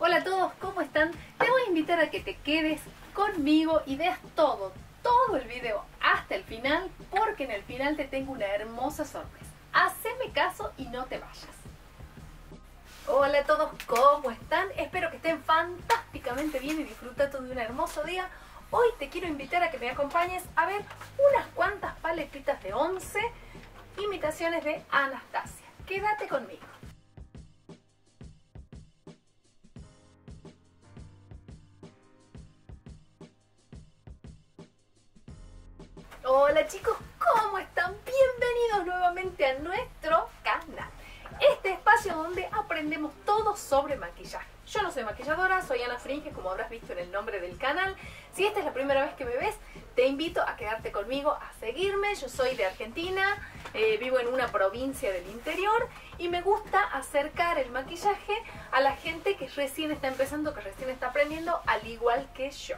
Hola a todos, ¿cómo están? Te voy a invitar a que te quedes conmigo y veas todo el video hasta el final, porque en el final te tengo una hermosa sorpresa. Haceme caso y no te vayas. Hola a todos, ¿cómo están? Espero que estén fantásticamente bien y disfrutando de un hermoso día. Hoy te quiero invitar a que me acompañes a ver unas cuantas paletitas de 11 imitaciones de Anastasia. Quédate conmigo. Hola chicos, ¿cómo están? Bienvenidos nuevamente a nuestro canal. Este espacio donde aprendemos todo sobre maquillaje. Yo no soy maquilladora, soy Ana Fringe, como habrás visto en el nombre del canal. Si esta es la primera vez que me ves, te invito a quedarte conmigo, a seguirme. Yo soy de Argentina, vivo en una provincia del interior y me gusta acercar el maquillaje a la gente que recién está empezando, que recién está aprendiendo, al igual que yo.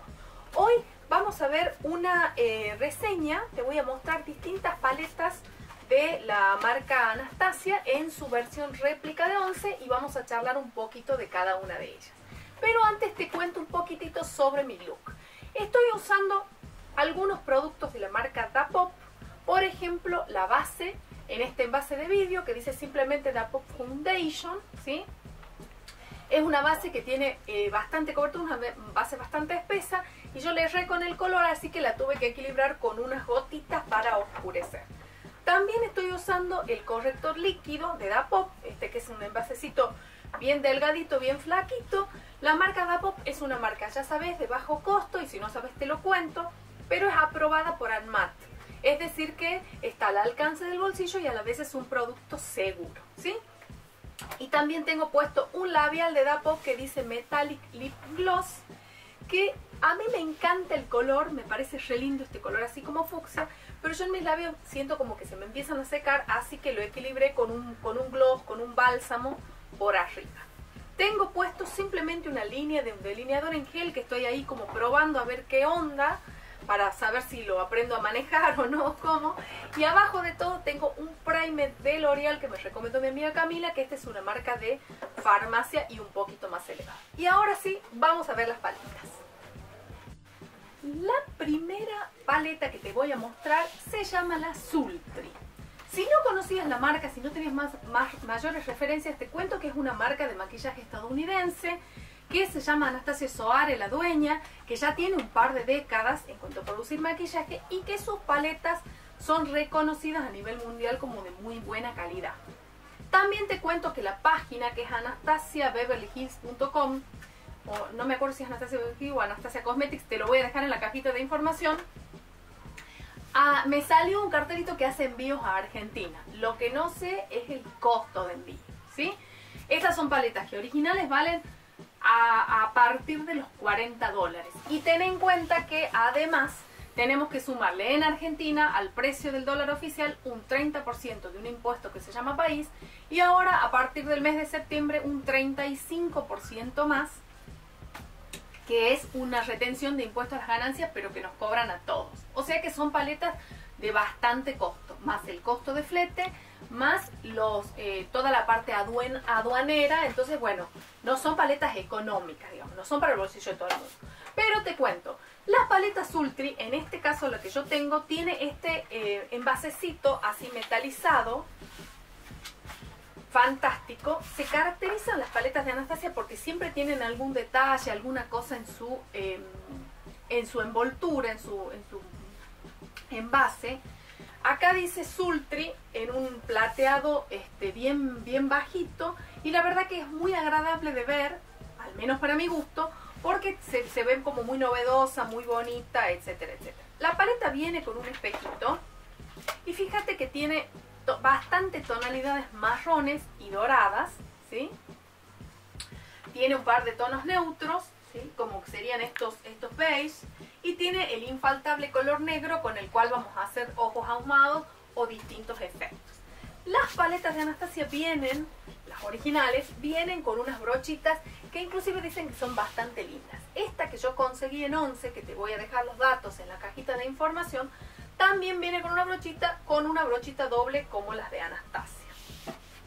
Hoy vamos a ver una reseña, te voy a mostrar distintas paletas de la marca Anastasia en su versión réplica de 11 y vamos a charlar un poquito de cada una de ellas. Pero antes te cuento un poquitito sobre mi look. Estoy usando algunos productos de la marca DAPOP, por ejemplo la base, en este envase de vidrio que dice simplemente DAPOP Foundation, ¿sí? Es una base que tiene bastante cobertura, una base bastante espesa, y yo le erré con el color, así que la tuve que equilibrar con unas gotitas para oscurecer. También estoy usando el corrector líquido de DAPOP, este que es un envasecito bien delgadito, bien flaquito. La marca DAPOP es una marca, ya sabes, de bajo costo, y si no sabes te lo cuento, pero es aprobada por ANMAT. Es decir que está al alcance del bolsillo y a la vez es un producto seguro, ¿sí? Y también tengo puesto un labial de DAPOP que dice Metallic Lip Gloss, que a mí me encanta el color, me parece re lindo este color así como fucsia, pero yo en mis labios siento como que se me empiezan a secar, así que lo equilibré con un gloss, con un bálsamo por arriba. Tengo puesto simplemente una línea de un delineador en gel que estoy ahí como probando a ver qué onda, para saber si lo aprendo a manejar o no, cómo. Y abajo de todo tengo un primer de L'Oreal que me recomendó mi amiga Camila, que esta es una marca de farmacia y un poquito más elevada. Y ahora sí, vamos a ver las paletas. La primera paleta que te voy a mostrar se llama la Sultry. Si no conocías la marca, si no tenías mayores referencias, te cuento que es una marca de maquillaje estadounidense, que se llama Anastasia Soare, la dueña, que ya tiene un par de décadas en cuanto a producir maquillaje y que sus paletas son reconocidas a nivel mundial como de muy buena calidad. También te cuento que la página, que es AnastasiaBeverlyHills.com, o no me acuerdo si es Anastasia Beverly Hills o Anastasia Cosmetics, te lo voy a dejar en la cajita de información, me salió un cartelito que hace envíos a Argentina. Lo que no sé es el costo de envío, ¿sí? Estas son paletas que originales valen a partir de los $40, y ten en cuenta que además tenemos que sumarle en Argentina al precio del dólar oficial un 30% de un impuesto que se llama país, y ahora a partir del mes de septiembre un 35% más, que es una retención de impuestos a las ganancias, pero que nos cobran a todos. O sea que son paletas de bastante costo, más el costo de flete, más toda la parte aduanera. Entonces, bueno, no son paletas económicas, digamos, no son para el bolsillo de todo el mundo. Pero te cuento, las paletas Sultry, en este caso lo que yo tengo, tiene este envasecito así metalizado, fantástico. Se caracterizan las paletas de Anastasia porque siempre tienen algún detalle, alguna cosa en su envoltura, en su envase. Acá dice Sultry en un plateado bien bajito, y la verdad que es muy agradable de ver, al menos para mi gusto, porque se ven como muy novedosa, muy bonita, etcétera, etcétera. La paleta viene con un espejito y fíjate que tiene bastante tonalidades marrones y doradas, ¿sí? Tiene un par de tonos neutros, ¿sí? Como serían estos beige, y tiene el infaltable color negro con el cual vamos a hacer ojos ahumados o distintos efectos. Las paletas de Anastasia vienen, las originales, vienen con unas brochitas que inclusive dicen que son bastante lindas. Esta que yo conseguí en 11, que te voy a dejar los datos en la cajita de información, también viene con una brochita doble como las de Anastasia.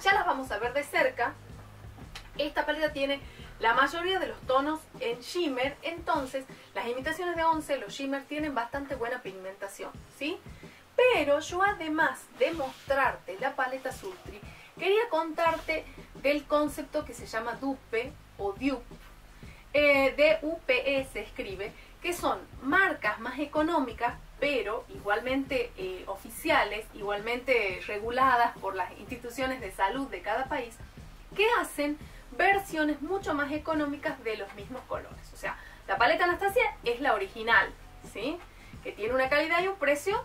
Ya las vamos a ver de cerca. Esta paleta tiene la mayoría de los tonos en shimmer, entonces las imitaciones de 11, los shimmers, tienen bastante buena pigmentación, ¿sí? Pero yo, además de mostrarte la paleta Sultry, quería contarte del concepto que se llama dupe o dupe, DUPE se escribe, que son marcas más económicas, pero igualmente oficiales, igualmente reguladas por las instituciones de salud de cada país, que hacen versiones mucho más económicas de los mismos colores. O sea, la paleta Anastasia es la original, ¿sí? Que tiene una calidad y un precio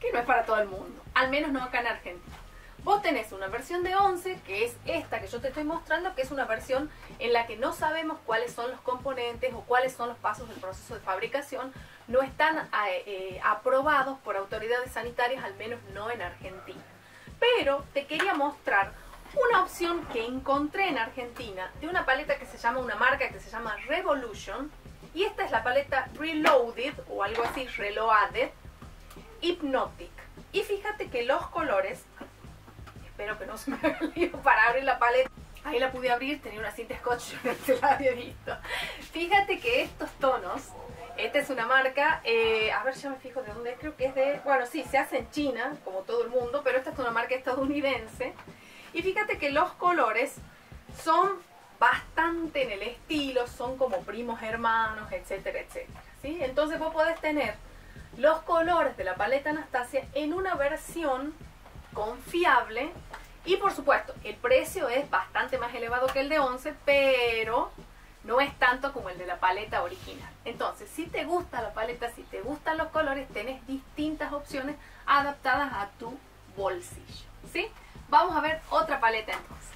que no es para todo el mundo, al menos no acá en Argentina. Vos tenés una versión de 11, que es esta que yo te estoy mostrando, que es una versión en la que no sabemos cuáles son los componentes o cuáles son los pasos del proceso de fabricación. No están aprobados por autoridades sanitarias, al menos no en Argentina. Pero te quería mostrar una opción que encontré en Argentina, de una paleta que se llama, una marca que se llama Revolution. Y esta es la paleta Reloaded, o algo así, Reloaded Hypnotic. Y fíjate que los colores... Espero que no se me haga lío para abrir la paleta. Ahí la pude abrir, tenía una cinta scotch, no se la había visto. Fíjate que estos tonos, esta es una marca, a ver, ya me fijo de dónde es, creo que es de... Bueno, sí, se hace en China, como todo el mundo, pero esta es una marca estadounidense. Y fíjate que los colores son bastante en el estilo, son como primos hermanos, etcétera, etcétera, ¿sí? Entonces vos podés tener los colores de la paleta Anastasia en una versión confiable, y por supuesto el precio es bastante más elevado que el de 11, pero no es tanto como el de la paleta original. Entonces, si te gusta la paleta, si te gustan los colores, tenés distintas opciones adaptadas a tu bolsillo, ¿sí? Vamos a ver otra paleta entonces.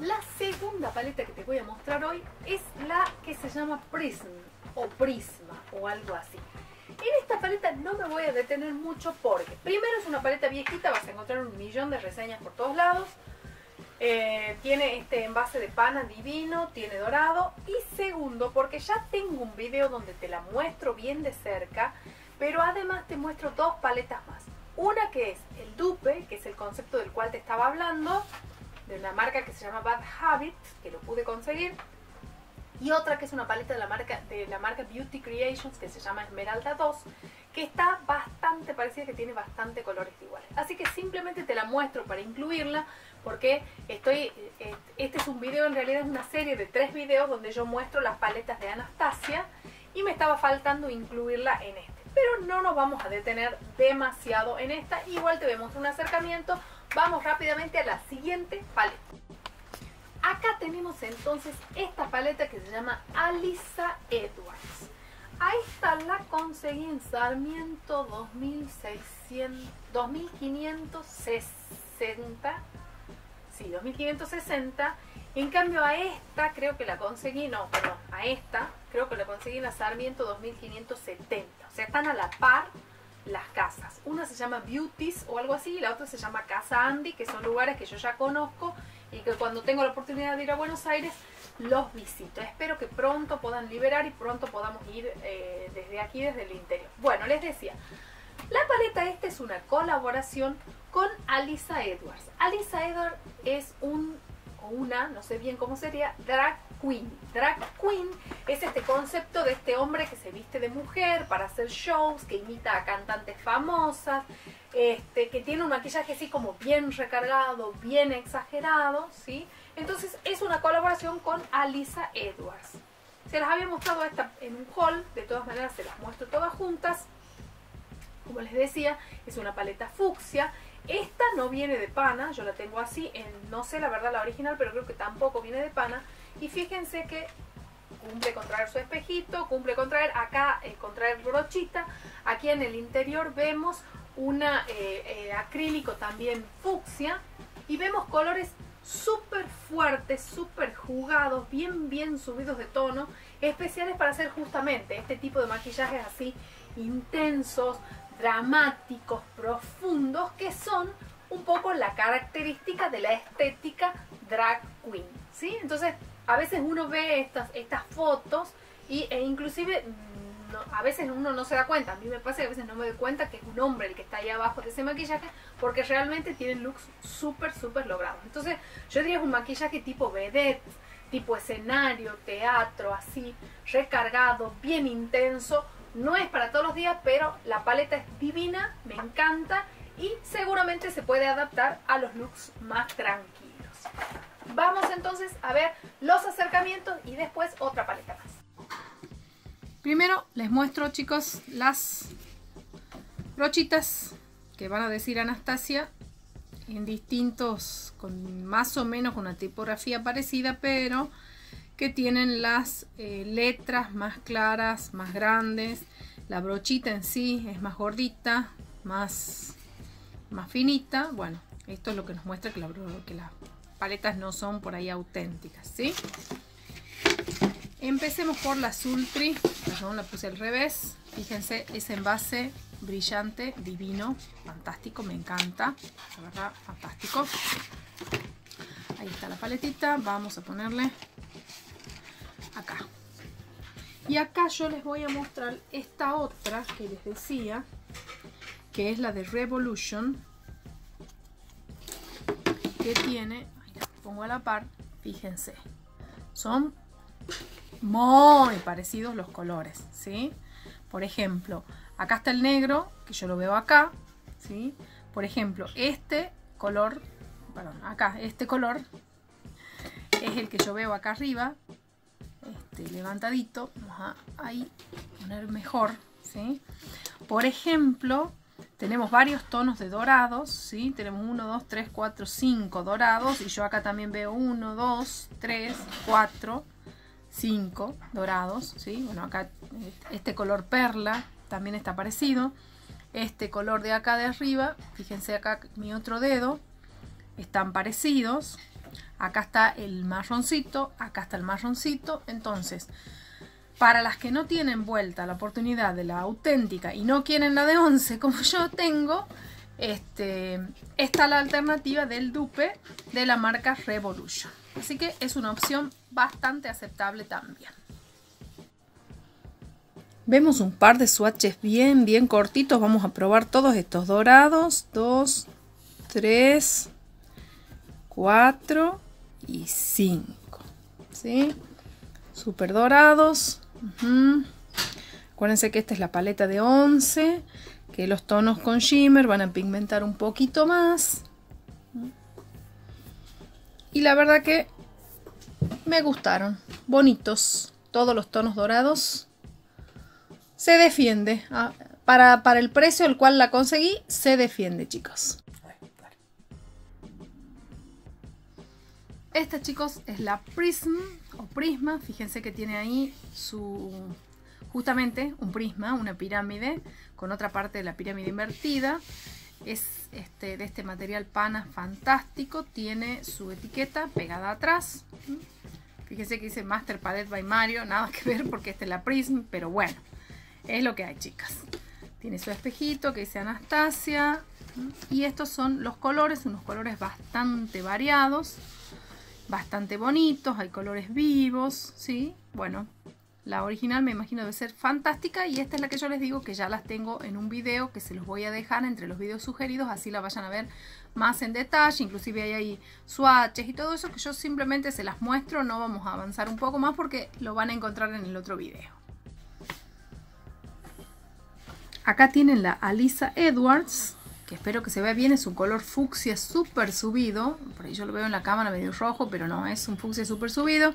La segunda paleta que te voy a mostrar hoy es la que se llama Prism o Prisma o algo así. En esta paleta no me voy a detener mucho porque primero es una paleta viejita, vas a encontrar un millón de reseñas por todos lados. Tiene este envase de pana divino, tiene dorado. Y segundo, porque ya tengo un video donde te la muestro bien de cerca, pero además te muestro dos paletas más. Una que es el dupe, que es el concepto del cual te estaba hablando, de una marca que se llama Bad Habit, que lo pude conseguir. Y otra que es una paleta de la marca Beauty Creations, que se llama Esmeralda 2, que está bastante parecida, que tiene bastante colores iguales. Así que simplemente te la muestro para incluirla, porque este es un video, en realidad es una serie de 3 videos donde yo muestro las paletas de Anastasia, y me estaba faltando incluirla en este. Pero no nos vamos a detener demasiado en esta, igual te voy a mostrar un acercamiento. Vamos rápidamente a la siguiente paleta. Acá tenemos entonces esta paleta que se llama Alyssa Edwards. A esta la conseguí en Sarmiento 2560. Sí, 2560. En cambio a esta creo que la conseguí, no, perdón, a esta creo que la conseguí en la Sarmiento 2570. O sea, están a la par las casas. Una se llama Beauties o algo así, y la otra se llama Casa Andy, que son lugares que yo ya conozco y que cuando tengo la oportunidad de ir a Buenos Aires los visito. Espero que pronto puedan liberar y pronto podamos ir desde aquí, desde el interior. Bueno, les decía, la paleta esta es una colaboración con Alyssa Edwards. Alyssa Edwards es una, no sé bien cómo sería, drag queen. Drag queen es este concepto de este hombre que se viste de mujer para hacer shows, que imita a cantantes famosas, que tiene un maquillaje así como bien recargado, bien exagerado, ¿sí? Entonces es una colaboración con Alyssa Edwards. Se las había mostrado esta en un haul, de todas maneras se las muestro todas juntas. Como les decía, es una paleta fucsia. Esta no viene de pana, yo la tengo así, no sé la verdad la original, pero creo que tampoco viene de pana. Y fíjense que cumple con traer su espejito, cumple con traer acá, con traer brochita. Aquí en el interior vemos una acrílico también fucsia, y vemos colores súper fuertes, súper jugados, bien subidos de tono, especiales para hacer justamente este tipo de maquillajes así intensos, dramáticos, profundos, que son un poco la característica de la estética drag queen, ¿sí? Entonces a veces uno ve estas fotos e inclusive a veces uno no se da cuenta. A mí me pasa que a veces no me doy cuenta que es un hombre el que está ahí abajo de ese maquillaje, porque realmente tienen looks súper logrados. Entonces yo diría es un maquillaje tipo vedette, tipo escenario, teatro, así, recargado, bien intenso. No es para todos los días, pero la paleta es divina, me encanta y seguramente se puede adaptar a los looks más tranquilos. Vamos entonces a ver los acercamientos y después otra paleta más. Primero les muestro, chicos, las brochitas que van a decir Anastasia en distintos, con más o menos con una tipografía parecida, pero que tienen las letras más claras, más grandes. La brochita en sí es más gordita, más finita. Bueno, esto es lo que nos muestra que las paletas no son por ahí auténticas, ¿sí? Empecemos por la Sultry, perdón, la puse al revés. Fíjense ese envase brillante, divino, fantástico, me encanta, la verdad, fantástico. Ahí está la paletita, vamos a ponerle acá. Y acá yo les voy a mostrar esta otra que les decía, que es la de Revolution, que tiene, ahí la pongo a la par, fíjense, son muy parecidos los colores, ¿sí? Por ejemplo, acá está el negro, que yo lo veo acá, ¿sí? Por ejemplo, este color, perdón, acá, este color es el que yo veo acá arriba, este levantadito, vamos a ahí poner mejor, ¿sí? Por ejemplo, tenemos varios tonos de dorados, ¿sí? Tenemos 1, 2, 3, 4, 5 dorados y yo acá también veo 1, 2, 3, 4, 5 dorados, ¿sí? Bueno, acá este color perla también está parecido. Este color de acá de arriba, fíjense acá mi otro dedo, están parecidos. Acá está el marroncito, acá está el marroncito. Entonces, para las que no tienen vuelta la oportunidad de la auténtica y no quieren la de 11 como yo tengo, está la alternativa del dupe de la marca Revolution. Así que es una opción bastante aceptable también. Vemos un par de swatches bien cortitos. Vamos a probar todos estos dorados. 2, 3, 4 y 5. ¿Sí? Super dorados. Acuérdense que esta es la paleta de 11, que los tonos con shimmer van a pigmentar un poquito más. Y la verdad que me gustaron, bonitos, todos los tonos dorados. Se defiende, para el precio al cual la conseguí, se defiende, chicos. Esta, chicos, es la Prism o Prisma. Fíjense que tiene ahí justamente un prisma, una pirámide, con otra parte de la pirámide invertida. Es de este material pana fantástico. Tiene su etiqueta pegada atrás. Fíjense que dice Master Palette by Mario. Nada que ver porque esta es la Prism, pero bueno, es lo que hay, chicas. Tiene su espejito que dice Anastasia. Y estos son los colores, unos colores bastante variados, bastante bonitos, hay colores vivos, ¿sí? Bueno, la original me imagino debe ser fantástica y esta es la que yo les digo que ya las tengo en un video que se los voy a dejar entre los videos sugeridos, así la vayan a ver más en detalle, inclusive hay swatches y todo eso que yo simplemente se las muestro, no vamos a avanzar un poco más porque lo van a encontrar en el otro video. Acá tienen la Alyssa Edwards, que espero que se vea bien, es un color fucsia súper subido, por ahí yo lo veo en la cámara medio rojo, pero no, es un fucsia súper subido,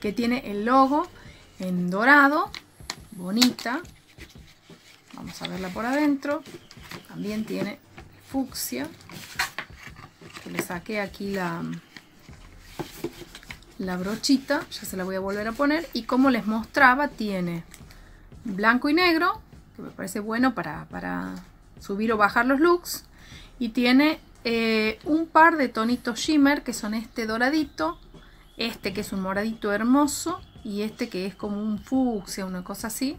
que tiene el logo en dorado, bonita, vamos a verla por adentro, también tiene fucsia, que le saqué aquí la brochita, ya se la voy a volver a poner, y como les mostraba, tiene blanco y negro, que me parece bueno para subir o bajar los looks. Y tiene un par de tonitos shimmer, que son este doradito, este que es un moradito hermoso, y este que es como un fucsia, una cosa así.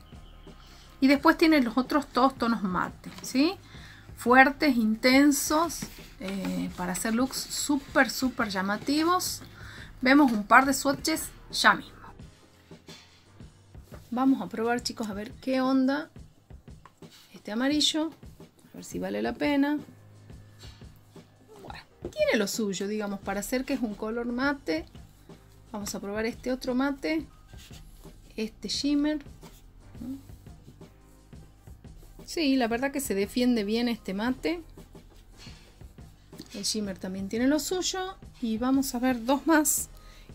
Y después tiene los otros dos tonos mate, ¿sí? Fuertes, intensos, para hacer looks súper llamativos. Vemos un par de swatches ya mismo. Vamos a probar, chicos, a ver qué onda este amarillo, a ver si vale la pena. Bueno, tiene lo suyo, digamos, para hacer que es un color mate, Vamos a probar este otro mate, este shimmer. Sí, la verdad que se defiende bien este mate. El shimmer también tiene lo suyo. Y vamos a ver dos más.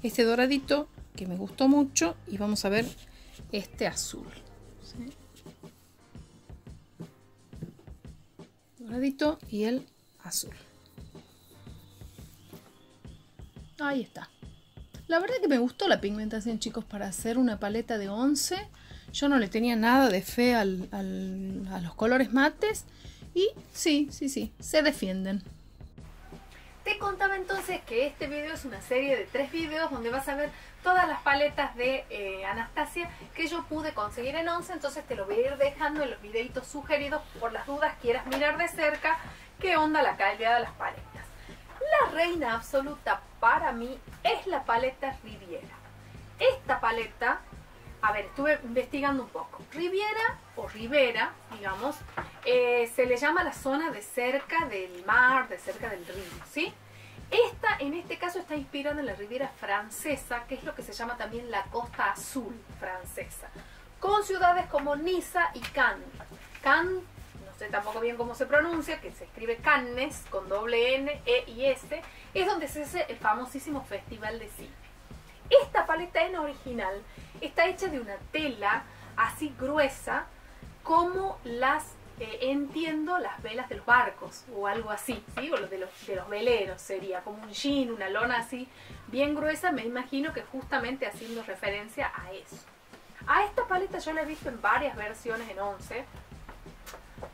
Este doradito, que me gustó mucho. Y vamos a ver este azul. ¿Sí? Doradito y el azul. Ahí está. La verdad que me gustó la pigmentación, chicos, para hacer una paleta de 11. Yo no le tenía nada de fe a los colores mates. Y sí, se defienden. Te contaba entonces que este video es una serie de 3 videos donde vas a ver todas las paletas de Anastasia que yo pude conseguir en 11. Entonces te lo voy a ir dejando en los videitos sugeridos por las dudas quieras mirar de cerca qué onda la calidad de las paletas. La reina absoluta para mí es la paleta Riviera. Esta paleta, a ver, estuve investigando un poco. Riviera o Ribera, digamos, se le llama la zona de cerca del mar, de cerca del río, ¿sí? Esta, en este caso, está inspirada en la Riviera francesa, que es lo que se llama también la Costa Azul francesa, con ciudades como Niza y Cannes. Cannes, no sé tampoco bien cómo se pronuncia, que se escribe Cannes, con doble N, E y S, es donde se hace el famosísimo Festival de Cine. Esta paleta en original está hecha de una tela así gruesa, como las, entiendo, las velas de los barcos, o algo así, ¿sí? O de los veleros sería, como un jean, una lona así, bien gruesa, me imagino que justamente haciendo referencia a eso. A esta paleta yo la he visto en varias versiones en 11,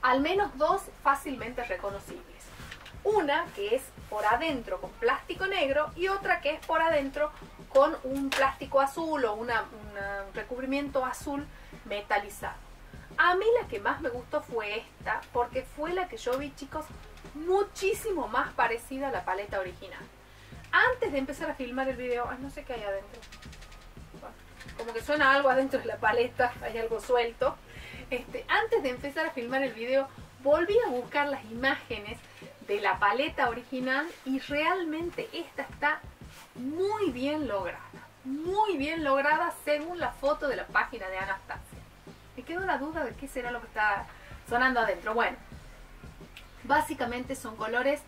al menos dos fácilmente reconocibles. Una que es por adentro con plástico negro y otra que es por adentro con un plástico azul o un recubrimiento azul metalizado. A mí la que más me gustó fue esta porque fue la que yo vi, chicos, muchísimo más parecida a la paleta original. Antes de empezar a filmar el video, ay, no sé qué hay adentro. Bueno, como que suena algo adentro de la paleta, hay algo suelto. Antes de empezar a filmar el video, volví a buscar las imágenes de la paleta original y realmente esta está muy bien lograda. Muy bien lograda según la foto de la página de Anastasia. Me quedó la duda de qué será lo que está sonando adentro. Bueno, básicamente son colores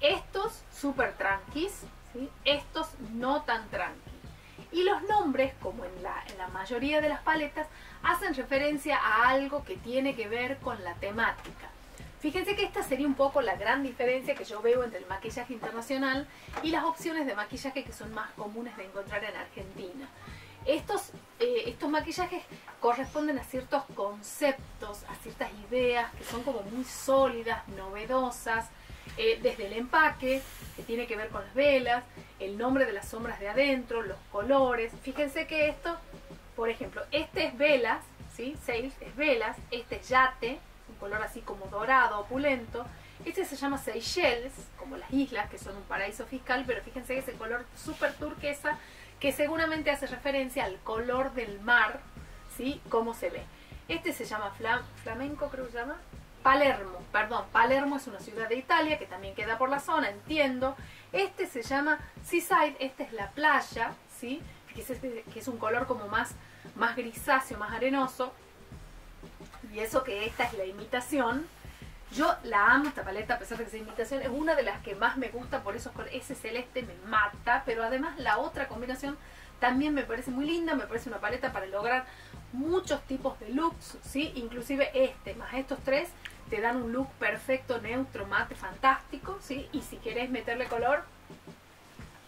estos súper tranquis, ¿sí? Estos no tan tranquis. Y los nombres, como en la mayoría de las paletas, hacen referencia a algo que tiene que ver con la temática. Fíjense que esta sería un poco la gran diferencia que yo veo entre el maquillaje internacional y las opciones de maquillaje que son más comunes de encontrar en Argentina. Estos maquillajes corresponden a ciertos conceptos, a ciertas ideas que son como muy sólidas, novedosas. Desde el empaque, que tiene que ver con las velas, el nombre de las sombras de adentro, los colores. Fíjense que esto, por ejemplo, este es velas, ¿sí? Sails es velas, este es yate, un color así como dorado, opulento. Este se llama Seychelles, como las islas, que son un paraíso fiscal, pero fíjense que ese color súper turquesa, que seguramente hace referencia al color del mar, ¿sí? Cómo se ve. Este se llama flamenco, creo que se llama. Palermo, perdón, Palermo es una ciudad de Italia que también queda por la zona, entiendo. Este se llama Seaside, esta es la playa, ¿sí? Que es un color como más grisáceo, más arenoso. Y eso que esta es la imitación. Yo la amo esta paleta, a pesar de que sea imitación, es una de las que más me gusta por esos colores. Ese celeste me mata, pero además la otra combinación también me parece muy linda, me parece una paleta para lograr muchos tipos de looks, ¿sí? Inclusive este, más estos tres, te dan un look perfecto, neutro, mate, fantástico, ¿sí? Y si querés meterle color,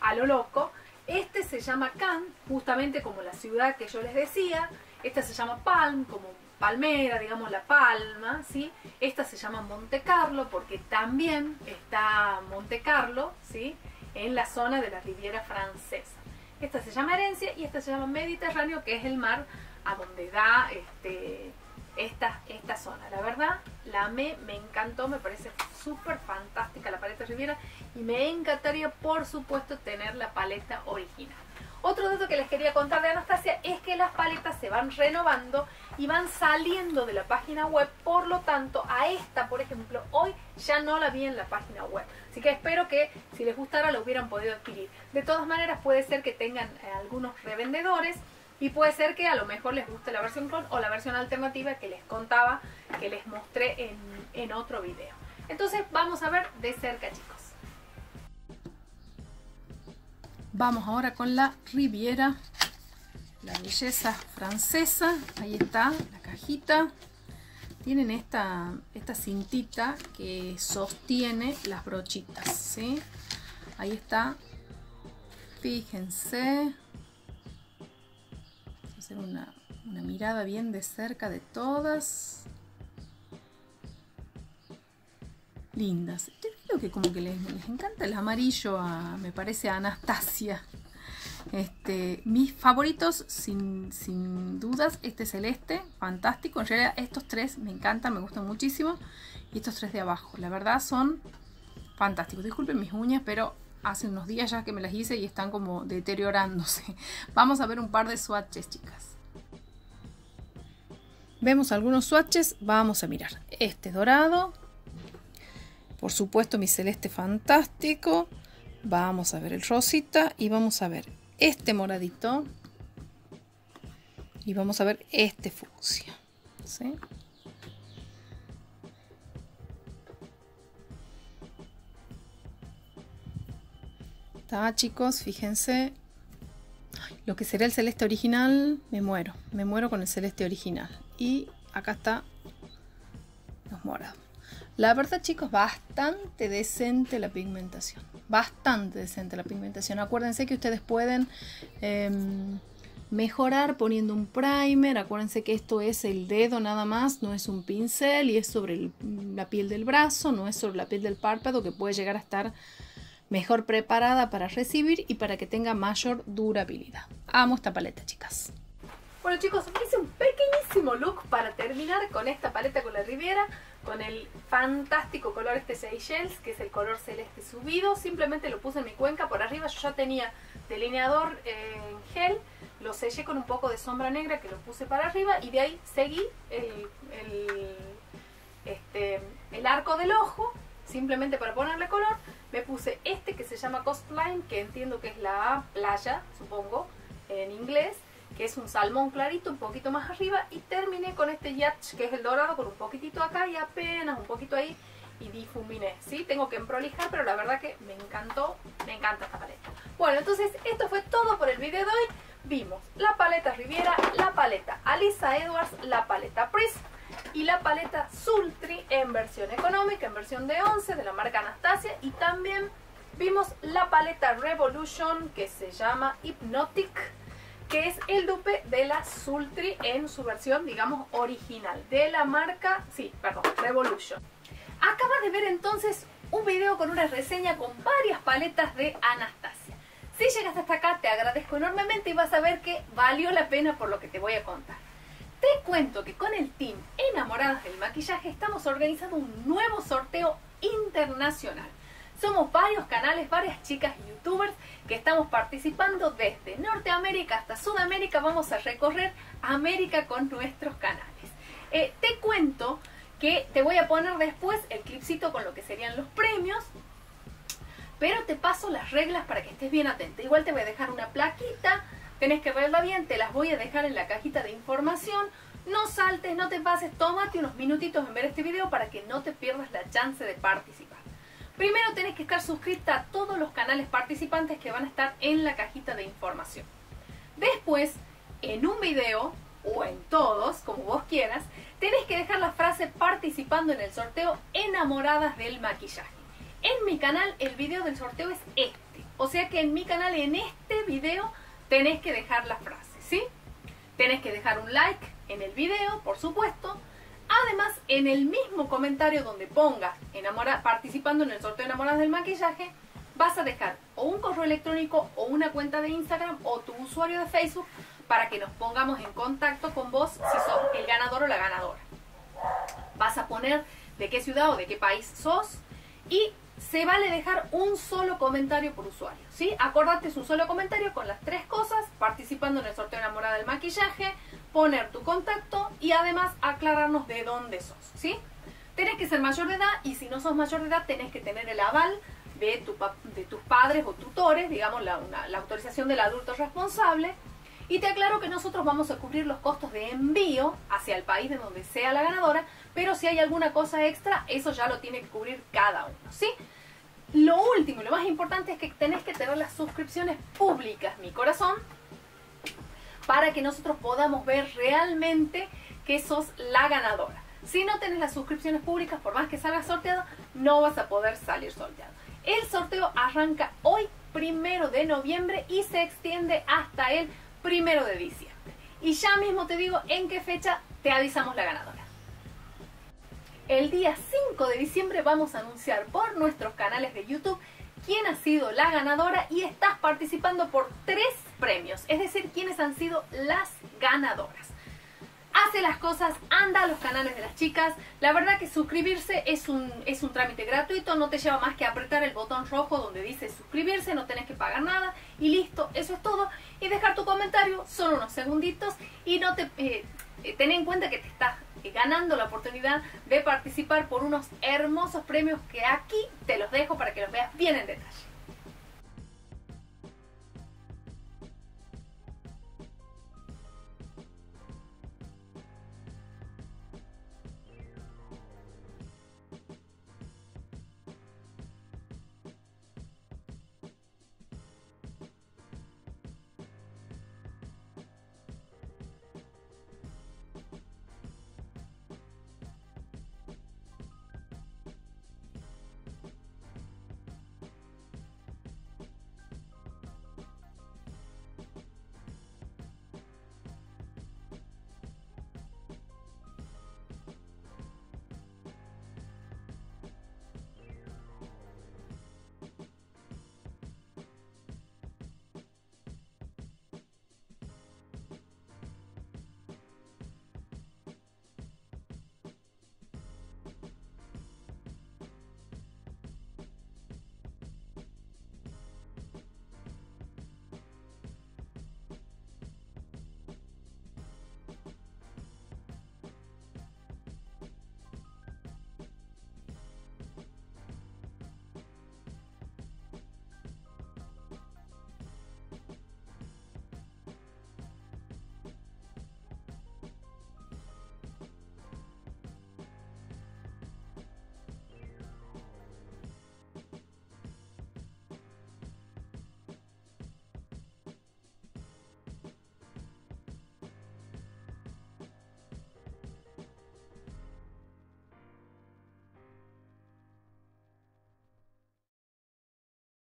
a lo loco. Este se llama Cannes, justamente como la ciudad que yo les decía. Esta se llama Palm, como palmera, digamos la palma, ¿sí? Esta se llama Montecarlo, porque también está Montecarlo, ¿sí? En la zona de la Riviera francesa. Esta se llama Herencia y esta se llama Mediterráneo, que es el mar a donde da esta zona. La verdad, la amé, me encantó, me parece súper fantástica la paleta Riviera y me encantaría, por supuesto, tener la paleta original. Otro dato que les quería contar de Anastasia es que las paletas se van renovando y van saliendo de la página web, por lo tanto, a esta, por ejemplo, hoy ya no la vi en la página web. Así que espero que si les gustara lo hubieran podido adquirir. De todas maneras puede ser que tengan algunos revendedores y puede ser que a lo mejor les guste la versión clon o la versión alternativa que les contaba, que les mostré en otro video. Entonces vamos a ver de cerca, chicos. Vamos ahora con la Riviera, la belleza francesa. Ahí está la cajita. Tienen esta cintita que sostiene las brochitas, ¿sí? Ahí está. Fíjense. Vamos a hacer una mirada bien de cerca de todas. Lindas. Yo creo que como que les encanta el amarillo, me parece, a Anastasia. Mis favoritos, sin dudas, este celeste, fantástico. En realidad estos tres me encantan, me gustan muchísimo. Y estos tres de abajo, la verdad son fantásticos. Disculpen mis uñas, pero hace unos días ya que me las hice y están como deteriorándose. Vamos a ver un par de swatches, chicas. Vemos algunos swatches, vamos a mirar. Este es dorado. Por supuesto mi celeste fantástico. Vamos a ver el rosita y vamos a ver este moradito y vamos a ver este fucsia, ¿sí? Está, chicos, fíjense. Ay, lo que sería el celeste original, me muero con el celeste original. Y acá está los morados. La verdad, chicos, bastante decente la pigmentación. Bastante decente la pigmentación. Acuérdense que ustedes pueden mejorar poniendo un primer. Acuérdense que esto es el dedo nada más, no es un pincel y es sobre la piel del brazo, no es sobre la piel del párpado, que puede llegar a estar mejor preparada para recibir y para que tenga mayor durabilidad. Amo esta paleta, chicas. Bueno, chicos, hice un pequeñísimo look para terminar con esta paleta, con la Riviera, con el fantástico color Seychelles, que es el color celeste subido. Simplemente lo puse en mi cuenca por arriba. Yo ya tenía delineador en gel, lo sellé con un poco de sombra negra que lo puse para arriba y de ahí seguí el arco del ojo, simplemente para ponerle color. Me puse este que se llama Coastline, que entiendo que es la playa, supongo, en inglés, que es un salmón clarito, un poquito más arriba, y terminé con este yatch, que es el dorado, con un poquitito acá y apenas un poquito ahí, y difuminé, ¿sí? Tengo que emprolijar, pero la verdad que me encantó, me encanta esta paleta. Bueno, entonces esto fue todo por el video de hoy. Vimos la paleta Riviera, la paleta Alyssa Edwards, la paleta Prism y la paleta Sultry en versión económica, en versión de 11, de la marca Anastasia, y también vimos la paleta Revolution, que se llama Hypnotic, que es el dupe de la Sultry en su versión, digamos, original, de la marca, sí, perdón, Revolution. Acabas de ver entonces un video con una reseña con varias paletas de Anastasia. Si llegaste hasta acá, te agradezco enormemente y vas a ver que valió la pena por lo que te voy a contar. Te cuento que con el team Enamoradas del Maquillaje estamos organizando un nuevo sorteo internacional. Somos varios canales, varias chicas youtubers que estamos participando desde Norteamérica hasta Sudamérica. Vamos a recorrer América con nuestros canales. Te cuento que te voy a poner después el clipcito con lo que serían los premios, pero te paso las reglas para que estés bien atenta. Igual te voy a dejar una plaquita, tenés que verla bien, te las voy a dejar en la cajita de información. No saltes, no te pases, tómate unos minutitos en ver este video para que no te pierdas la chance de participar. Primero tenés que estar suscrita a todos los canales participantes que van a estar en la cajita de información. Después, en un video, o en todos, como vos quieras, tenés que dejar la frase participando en el sorteo Enamoradas del Maquillaje. En mi canal el video del sorteo es este, o sea que en mi canal, en este video, tenés que dejar la frase, ¿sí? Tenés que dejar un like en el video, por supuesto. Además, en el mismo comentario donde pongas participando en el sorteo Enamoradas del Maquillaje, vas a dejar o un correo electrónico o una cuenta de Instagram o tu usuario de Facebook para que nos pongamos en contacto con vos si sos el ganador o la ganadora. Vas a poner de qué ciudad o de qué país sos y se vale dejar un solo comentario por usuario, ¿sí? Acordate, es un solo comentario con las tres cosas, participando en el sorteo Enamorada del Maquillaje, poner tu contacto y además aclararnos de dónde sos, ¿sí? Tenés que ser mayor de edad y si no sos mayor de edad tenés que tener el aval de tus padres o tutores, digamos, la autorización del adulto responsable. Y te aclaro que nosotros vamos a cubrir los costos de envío hacia el país de donde sea la ganadora, pero si hay alguna cosa extra, eso ya lo tiene que cubrir cada uno, ¿sí? Lo último y lo más importante es que tenés que tener las suscripciones públicas, mi corazón, para que nosotros podamos ver realmente que sos la ganadora. Si no tenés las suscripciones públicas, por más que salgas sorteado, no vas a poder salir sorteado. El sorteo arranca hoy, 1 de noviembre, y se extiende hasta el 1 de diciembre. Y ya mismo te digo en qué fecha te avisamos la ganadora. El día 5 de diciembre vamos a anunciar por nuestros canales de YouTube quién ha sido la ganadora y estás participando por 3 premios, es decir, quiénes han sido las ganadoras. Hace las cosas, anda a los canales de las chicas. La verdad que suscribirse es un trámite gratuito, no te lleva más que apretar el botón rojo donde dice suscribirse, no tenés que pagar nada y listo, eso es todo. Y dejar tu comentario, solo unos segunditos, y no te ten en cuenta que te estás ganando la oportunidad de participar por unos hermosos premios que aquí te los dejo para que los veas bien en detalle.